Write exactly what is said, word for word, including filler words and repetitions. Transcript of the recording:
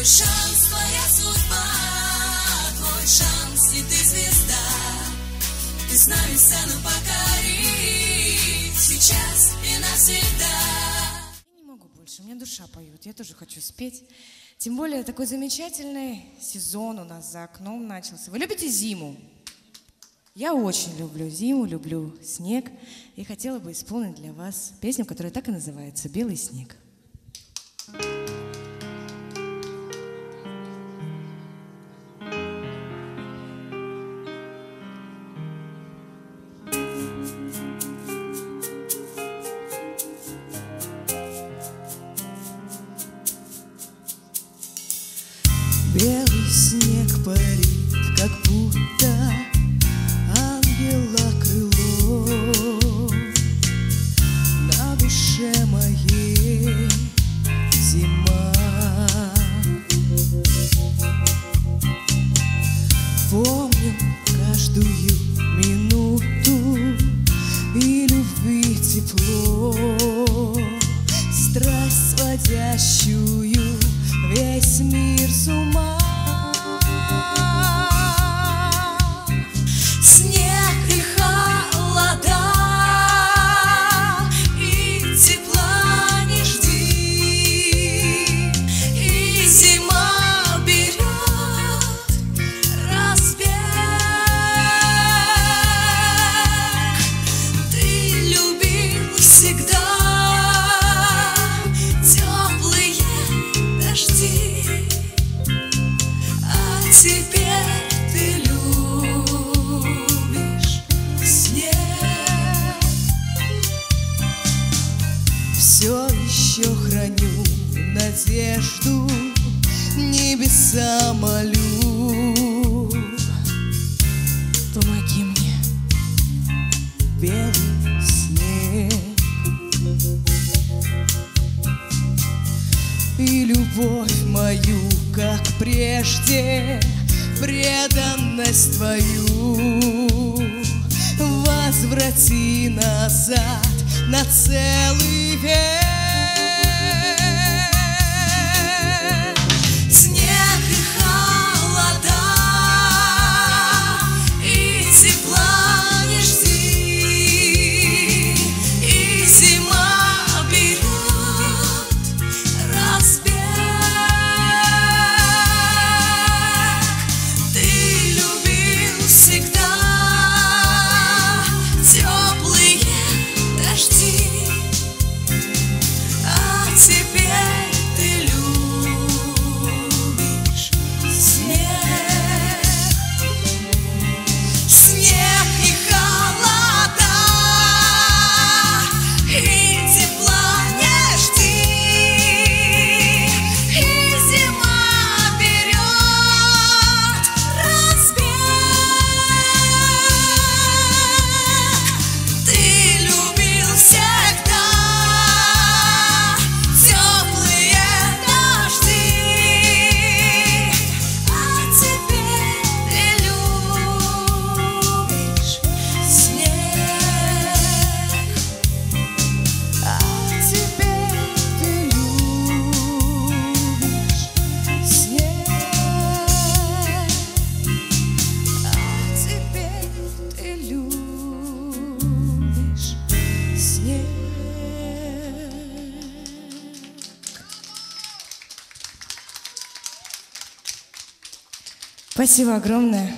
Твой шанс, твоя судьба, твой шанс, и ты звезда. Ты с нами сцену покори, сейчас и навсегда. Я не могу больше, у меня душа поет, я тоже хочу спеть. Тем более такой замечательный сезон у нас за окном начался. Вы любите зиму? Я очень люблю зиму, люблю снег. И хотела бы исполнить для вас песню, которая так и называется «Белый снег». Белый снег парит, как будто ангела крыло на душе моей зима. Помню каждую минуту и любви тепло, страсть сводящую весь мир с ума. Снег и холода, и тепла не жди, и зима берет разбег. Ты любил всегда храню надежду, небеса молю, помоги мне, белый снег. И любовь мою, как прежде, преданность твою возврати назад на целый век. Спасибо огромное.